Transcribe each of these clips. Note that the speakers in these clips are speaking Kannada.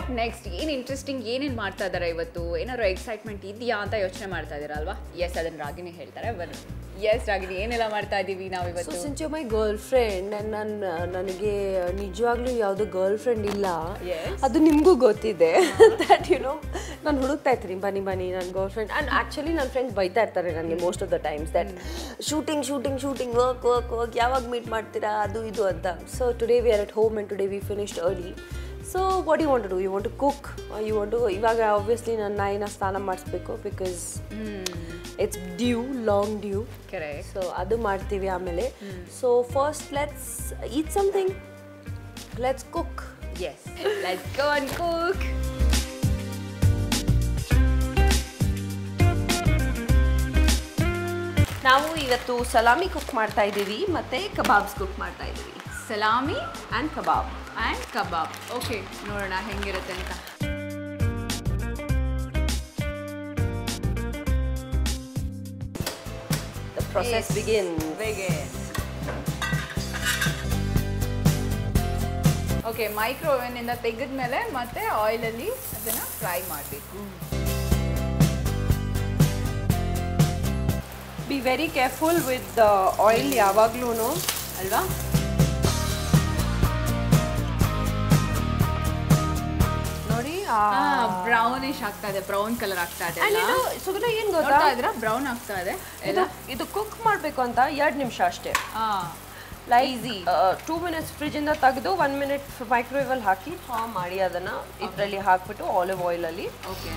what next? ಏನು ಇಂಟ್ರೆಸ್ಟಿಂಗ್ ಏನೇನು ಮಾಡ್ತಾ ಇದ್ದಾರೆ ಇವತ್ತು? ಏನಾದ್ರು ಎಕ್ಸೈಟ್ಮೆಂಟ್ ಇದೆಯಾ ಅಂತ ಯೋಚನೆ ಮಾಡ್ತಾ ಇದ್ದೀರಾ ಅಲ್ವಾ? ಎಸ್, ಅದನ್ನ ರಾಗಿನಿ ಹೇಳ್ತಾರೆ ಬನ್ನಿ. ಎಸ್ ರಾಗಿನಿ, ಏನೆಲ್ಲ ಮಾಡ್ತಾ ಇದ್ದೀವಿ ನಾವು ಇವತ್ತು? Since you my girlfriend, ನನಗೆ ನಿಜವಾಗ್ಲೂ ಯಾವುದೋ ಗರ್ಲ್ ಫ್ರೆಂಡ್ ಇಲ್ಲ, ಅದು ನಿಮಗೂ ಗೊತ್ತಿದೆ. ದ್ಯಾಟ್ ಯು ನೋ, ನಾನು ಹುಡುಕ್ತಾ ಇರ್ತೀನಿ ಬನ್ನಿ ಬನ್ನಿ ನನ್ನ ಗರ್ಲ್ ಫ್ರೆಂಡ್. ಆ್ಯಂಡ್ ಆ್ಯಕ್ಚುಲಿ ನನ್ನ ಫ್ರೆಂಡ್ಸ್ ಬೈತಾ ಇರ್ತಾರೆ ನನಗೆ most of the times, that shooting shooting shooting work work work, ಯಾವಾಗ ಮೀಟ್ ಮಾಡ್ತೀರಾ ಅದು ಇದು ಅಂತ. So today we are at home and today we finished early. So what do you want to do? You want to cook or you want to ivaga obviously nan naina stana madsbeku because it's due, long due. Correct. So adu martivi amele. So first let's eat something. Let's cook. Yes. Let's go and cook. ನಾವು ಇವತ್ತು ಸಲಾಮಿ ಕುಕ್ ಮಾಡ್ತಾ ಇದ್ದೀವಿ ಮತ್ತೆ ಕಬಾಬ್ಸ್ ಕುಕ್ ಮಾಡ್ತಾ ಇದ್ದೀವಿ. ಸಲಾಮಿ ಆ್ಯಂಡ್ ಕಬಾಬ್ ಓಕೆ, ನೋಡೋಣ ಹೆಂಗಿರುತ್ತೆ ಅಂತ. The process begins. Okay, micro oven ಇಂದ ತೆಗೆದ್ಮೇಲೆ ಮತ್ತೆ ಆಯಿಲಲ್ಲಿ ಅದನ್ನು ಫ್ರೈ ಮಾಡಬೇಕು. Be very careful with the oil ಯಾವಾಗ್ಲೂ ಅಲ್ವಾ. ನೋಡಿ ಬ್ರೌನಿಶ್ ಆಗ್ತಾ ಇದೆ, ಬ್ರೌನ್ ಕಲರ್ ಆಗ್ತಾ ಇದೆ. ಸುಗಲ ಏನು ಗೊತ್ತಾ ಇದ್ರೆ ಬ್ರೌನ್ ಆಗ್ತಾ ಇದೆ. ಇದು ಕುಕ್ ಮಾಡಬೇಕು ಅಂತ 2 ನಿಮಿಷ ಅಷ್ಟೇ. ಲೈಕ್ ಈಸಿ 2 minutes ಫ್ರಿಜ್ಜಿಂದ ತೆಗೆದು 1 minute ಮೈಕ್ರೋವೇವಲ್ಲಿ ಹಾಕಿ ಫಾರ್ಮ್ ಮಾಡಿ ಅದನ್ನು ಇದರಲ್ಲಿ ಹಾಕಿಬಿಟ್ಟು ಆಲಿವ್ ಆಯಿಲಲ್ಲಿ. Okay.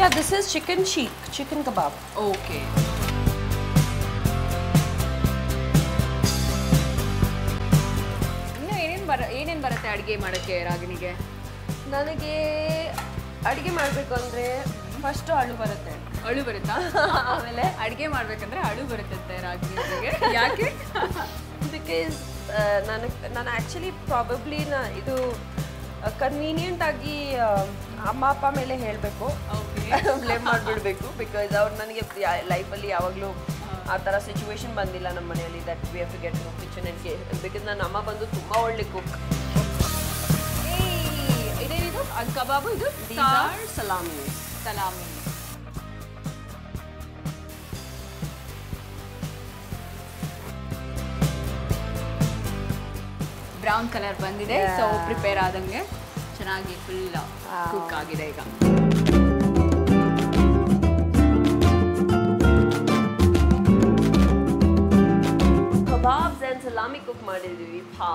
Yeah, this is chicken cheek, chicken kebab. Okay. ಇನ್ನು ಏನೇನು ಬರುತ್ತೆ ಅಡುಗೆ ಮಾಡೋಕ್ಕೆ ರಾಗಿನಿಗೆ? ನನಗೆ ಅಡುಗೆ ಮಾಡಬೇಕು ಅಂದರೆ ಫಸ್ಟು ಅಳು ಬರುತ್ತೆ. ಅಳು ಬರುತ್ತಾ? ಆಮೇಲೆ ಅಡುಗೆ ಮಾಡಬೇಕಂದ್ರೆ ಅಳು ಬರುತ್ತಂತೆ ರಾಗಿನಿಗೆ. ಯಾಕೆ? ಬಿಕಾಸ್ ನಾನು ಆ್ಯಕ್ಚುಲಿ ಪ್ರಾಬಬ್ಲಿ ಇದು ಕನ್ವೀನಿಯೆಂಟ್ ಆಗಿ ಅಮ್ಮ ಅಪ್ಪ ಮೇಲೆ ಹೇಳಬೇಕು, ಬ್ಲೇಮ್ ಮಾಡಿಬಿಡ್ಬೇಕು. ಬಿಕಾಸ್ ಅವ್ರು ನನಗೆ ಲೈಫಲ್ಲಿ ಯಾವಾಗಲೂ ಆ ಥರ ಸಿಚುವೇಶನ್ ಬಂದಿಲ್ಲ ನಮ್ಮ ಮನೆಯಲ್ಲಿ. That we have to get to kitchen and because ನನ್ನ ಅಮ್ಮ ಬಂದು ತುಂಬ ಒಳ್ಳೆ ಕುಕ್. ಇದೇನಿದು ಅದು ಕಬಾಬು, ಇದು ಸಲಾಮಿ. ಸಲಾಮಿ ಬ್ರೌನ್ ಕಲರ್ ಬಂದಿದೆ, ಸೊ ಪ್ರಿಪೇರ್ ಆದಂಗೆ ಚೆನ್ನಾಗಿ ಫುಲ್ ಕುಕ್ ಆಗಿದೆ. ಈಗ ಕಬಾಬ್ಸ್ ಅಂಡ್ ಸಲಾಮಿ ಕುಕ್ ಮಾಡಿದ್ದೀವಿ. ಭಾ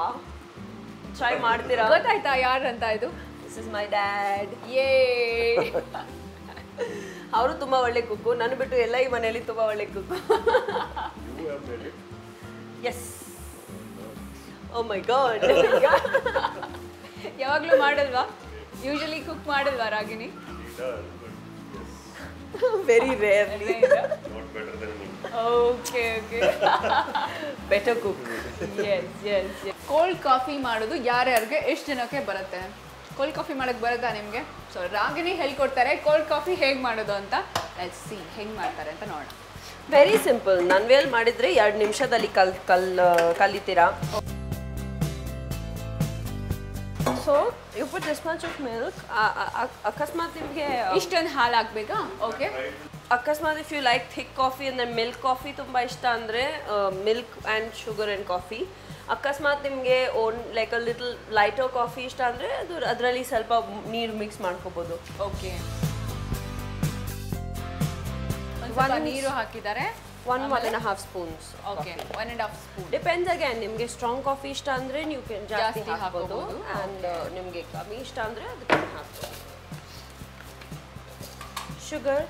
ಟ್ರೈ ಮಾಡ್ತೀರಾ? ಗೊತ್ತಾಯ್ತಾ ಯಾರಂತ? ಇದು ದಿಸ್ ಇಸ್ ಮೈ ಡ್ಯಾಡ್. ಯೇ, ಅವರು ತುಂಬ ಒಳ್ಳೆ ಕುಕ್ಕು. ನಾನು ಬಿಟ್ಟು ಎಲ್ಲ ಈ ಮನೆಯಲ್ಲಿ ತುಂಬ ಒಳ್ಳೆ cook. Yes. Oh my god. ಯಾವಾಗಲೂ ಮಾಡಲ್ವಾ? ಯೂಶಲಿ ಕುಕ್ ಮಾಡಲ್ವಾ Ragini? Very rarely. Okay okay, better cook. Yes yes. Cold coffee ಮಾಡೋದು ಯಾರ್ಯಾರಿಗೆ, ಎಷ್ಟು ಜನಕ್ಕೆ ಬರುತ್ತೆ? ಕೋಲ್ಡ್ ಕಾಫಿ ಮಾಡೋಕ್ಕೆ ಬರುತ್ತಾ ನಿಮಗೆ? ಸೊ ರಾಗಿನಿ ಹೇಳ್ಕೊಡ್ತಾರೆ ಕೋಲ್ಡ್ ಕಾಫಿ ಹೇಗೆ ಮಾಡೋದು ಅಂತ. ಲೆಟ್ಸ್ ಸಿ ಹೆಂಗೆ ಮಾಡ್ತಾರೆ ಅಂತ ನೋಡೋಣ. Very simple. ನನ್ನ ವೇಲ್ ಮಾಡಿದರೆ 2 ನಿಮಿಷದಲ್ಲಿ ಕಲಿತೀರಾ. So you put this much of milk. ಅಕಸ್ಮಾತ್ ನಿಮಗೆ ಇಷ್ಟೊಂದು ಹಾಲು ಹಾಕಬೇಕಾ? ಓಕೆ. ಅಕಸ್ಮಾತ್ if you like thick coffee ಅಂದರೆ ಮಿಲ್ಕ್ ಕಾಫಿ ತುಂಬ ಇಷ್ಟ ಅಂದರೆ milk and sugar and coffee. ಅಕಸ್ಮಾತ್ ನಿಮಗೆ own like a little lighter coffee ಇಷ್ಟ ಅಂದರೆ ಅದು ಅದರಲ್ಲಿ ಸ್ವಲ್ಪ ನೀರು ಮಿಕ್ಸ್ ಮಾಡ್ಕೋಬೋದು. ಓಕೆ. ನೀರು ಹಾಕಿದ್ದಾರೆ 1.5 spoons. Okay, 1.5 spoon. Depends again, ನಿಮಗೆ ಸ್ಟ್ರಾಂಗ್ ಕಾಫಿ ಇಷ್ಟ ಅಂದರೆ ನೀವು ಜಾಸ್ತಿ ಹಾಕ್ಬೋದು ಆ್ಯಂಡ್ ನಿಮಗೆ ಕಮ್ಮಿ ಇಷ್ಟ ಅಂದರೆ ಅದು ಕಮ್ಮಿ ಹಾಕ್ಬೋದು. ಶುಗರ್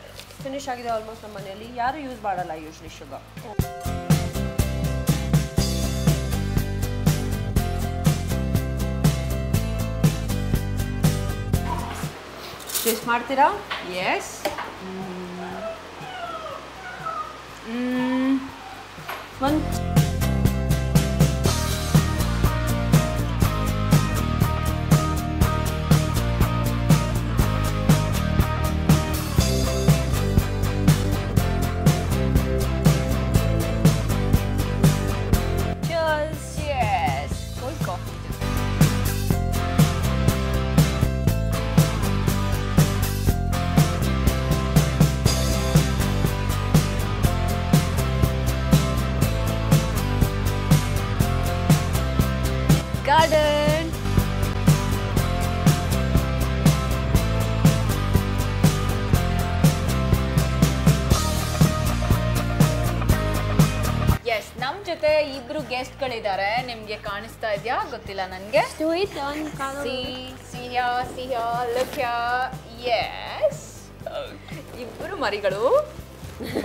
ಫಿನಿಶ್ ಆಗಿದೆ ಆಲ್ಮೋಸ್ಟ್. ನಮ್ಮ ಮನೆಯಲ್ಲಿ ಯಾರು ಯೂಸ್ ಮಾಡಲ್ಲ ಯೂಶ್ವಲಿ ಶುಗರ್. ಟೇಸ್ಟ್ ಮಾಡ್ತೀರಾ? ಎಸ್. Cheers. Cold coffee. ಜೊತೆ ಇಬ್ರು ಗೆಸ್ಟ್ ಗಳು ಇದ್ದಾರೆ ನಿಮಗೆ ಕಾಣಿಸ್ತಾ ಇದೆಯಾ ಗೊತ್ತಿಲ್ಲ ನನಗೆ look here yes ಇಬ್ರು ಮರಿಗಳು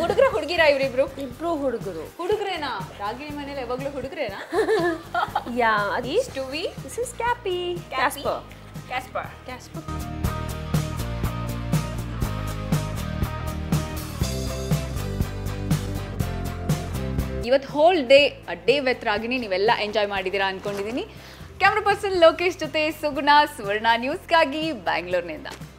ಹುಡುಗರ ಹುಡುಗಿರ ಇಬ್ರು ಹುಡುಗರು ಹುಡುಗರೇನಾ ರಾಗಿ ಮನೆಯಲ್ಲಿ ಯಾವಾಗಲೂ ಹುಡುಗರೇನಾ ಯಾ this is Casper ಇವತ್ತು whole day a day with Ragini ನೀವೆಲ್ಲ ಎಂಜಾಯ್ ಮಾಡಿದಿರಾ ಅನ್ಕೊಂಡಿದ್ದೀನಿ ಕ್ಯಾಮೆರಾ ಪರ್ಸನ್ ಲೋಕೇಶ್ ಜೊತೆ ಸುಗುಣ ಸುವರ್ಣ ನ್ಯೂಸ್ ಗಾಗಿ ಬೆಂಗಳೂರಿನಿಂದ